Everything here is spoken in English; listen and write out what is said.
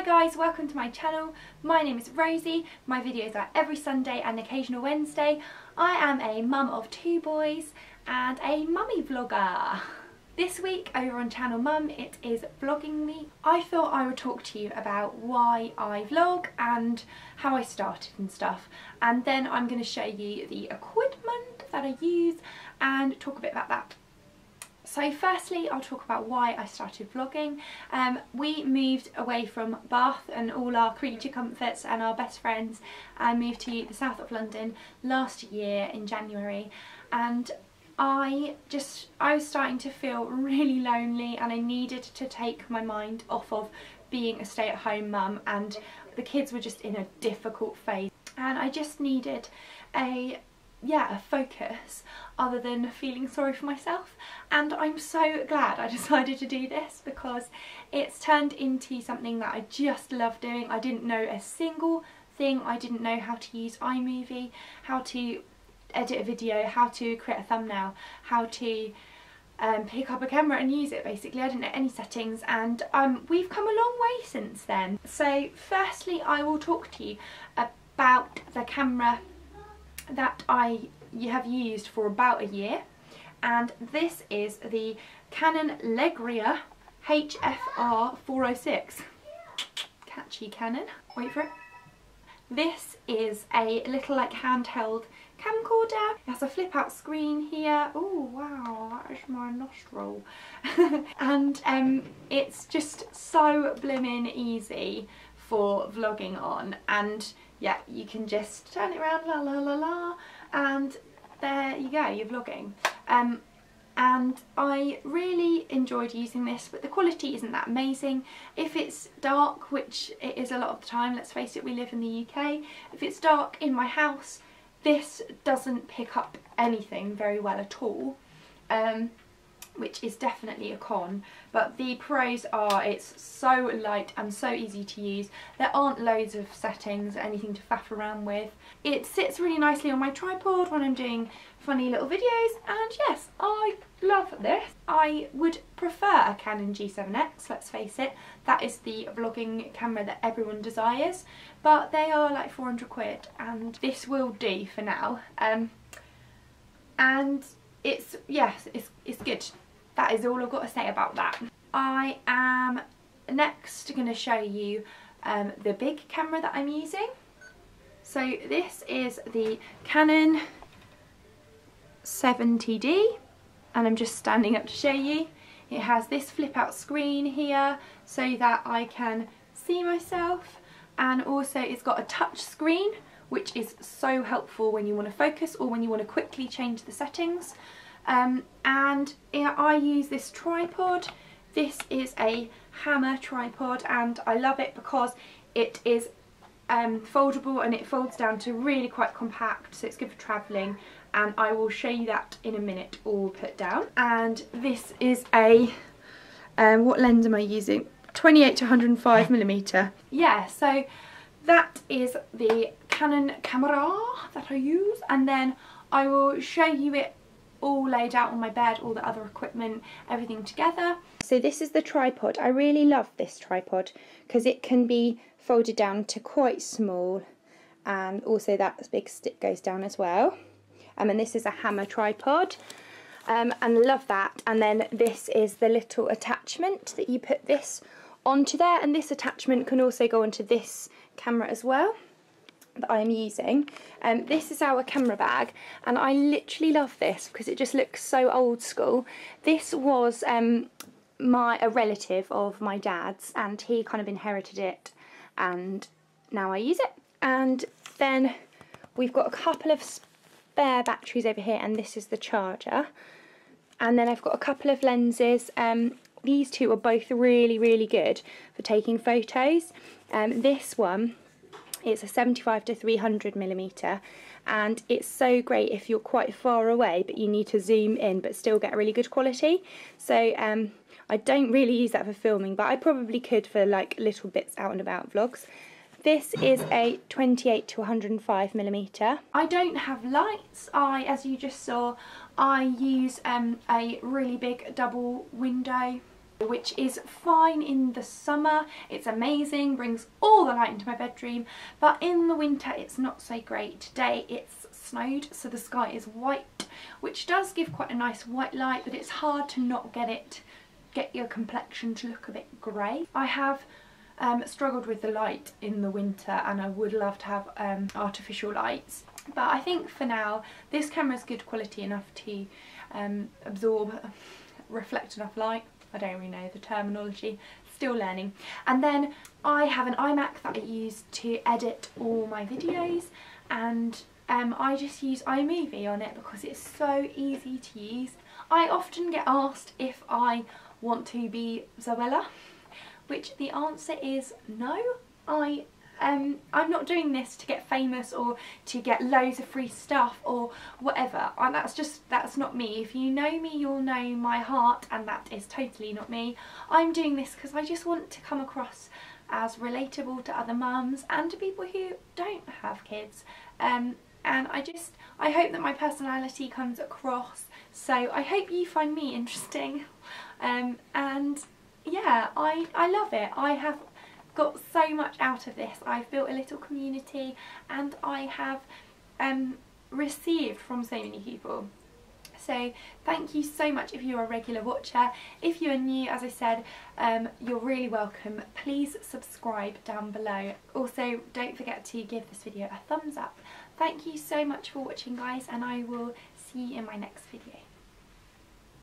Hi guys, welcome to my channel. My name is Rosie. My videos are every Sunday and occasional Wednesday. I am a mum of two boys and a mummy vlogger. This week over on Channel Mum it is vlogging week. I thought I would talk to you about why I vlog and how I started and stuff, and then I'm going to show you the equipment that I use and talk a bit about that. So firstly I'll talk about why I started vlogging. We moved away from Bath and all our creature comforts and our best friends and moved to the south of London last year in January, and I was starting to feel really lonely and I needed to take my mind off of being a stay-at-home mum, and the kids were just in a difficult phase and I just needed a focus other than feeling sorry for myself. And I'm so glad I decided to do this because it's turned into something that I just love doing. I didn't know a single thing. I didn't know how to use iMovie, how to edit a video, how to create a thumbnail, how to pick up a camera and use it. Basically I didn't know any settings, and we've come a long way since then. So firstly I will talk to you about the camera that I have used for about a year, and this is the Canon Legria HFR 406. Catchy Canon. Wait for it. This is a little like handheld camcorder. It has a flip out screen here. Oh wow, that is my nostril. And it's just so blimmin' easy for vlogging on, and yeah, you can just turn it around, la la la la, and there you go, you're vlogging. And I really enjoyed using this, but the quality isn't that amazing. If it's dark, which it is a lot of the time, let's face it, we live in the UK, if it's dark in my house, this doesn't pick up anything very well at all, which is definitely a con. But the pros are it's so light and so easy to use. There aren't loads of settings, anything to faff around with. It sits really nicely on my tripod when I'm doing funny little videos, and yes, I love this. I would prefer a Canon G7X, let's face it. That is the vlogging camera that everyone desires, but they are like 400 quid and this will do for now. And it's, yes, it's good. That is all I've got to say about that. I am next going to show you the big camera that I'm using. So this is the Canon 70D, and I'm just standing up to show you. It has this flip out screen here so that I can see myself, and also it's got a touch screen which is so helpful when you want to focus or when you want to quickly change the settings. And I use this tripod. This is a hammer tripod and I love it because it is foldable and it folds down to really quite compact, so it's good for travelling, and I will show you that in a minute all put down. And this is a what lens am I using? 28 to 105mm. Yeah, so that is the Canon camera that I use, and then I will show you it all laid out on my bed, all the other equipment, everything together. So this is the tripod. I really love this tripod because it can be folded down to quite small, and also that big stick goes down as well. And this is a hammer tripod, and love that. And then this is the little attachment that you put this onto there, and this attachment can also go onto this camera as well that I'm using. This is our camera bag, and I literally love this because it just looks so old school. This was a relative of my dad's, and he kind of inherited it, and now I use it. And then we've got a couple of spare batteries over here, and this is the charger. And then I've got a couple of lenses. These two are both really, really good for taking photos. This one, it's a 75 to 300mm, and it's so great if you're quite far away but you need to zoom in but still get really good quality. So I don't really use that for filming, but I probably could for like little bits out and about vlogs. This is a 28 to 105mm. I don't have lights. As you just saw, I use a really big double window which is fine in the summer. It's amazing, brings all the light into my bedroom, but in the winter it's not so great. Today it's snowed, so the sky is white, which does give quite a nice white light, but it's hard to not get your complexion to look a bit grey. I have struggled with the light in the winter, and I would love to have artificial lights, but I think for now this camera is good quality enough to reflect enough light. I don't really know the terminology, still learning. And then I have an iMac that I use to edit all my videos, and I just use iMovie on it because it's so easy to use. I often get asked if I want to be Zoella, which the answer is no. I'm not doing this to get famous or to get loads of free stuff or whatever. That's not me. If you know me, you'll know my heart, and that is totally not me. I'm doing this because I just want to come across as relatable to other mums and to people who don't have kids. And I hope that my personality comes across. So I hope you find me interesting. And yeah, I love it. I have got so much out of this. I've built a little community, and I have received from so many people. So thank you so much if you're a regular watcher. If you are new, as I said, you're really welcome. Please subscribe down below. Also, don't forget to give this video a thumbs up. Thank you so much for watching, guys, and I will see you in my next video.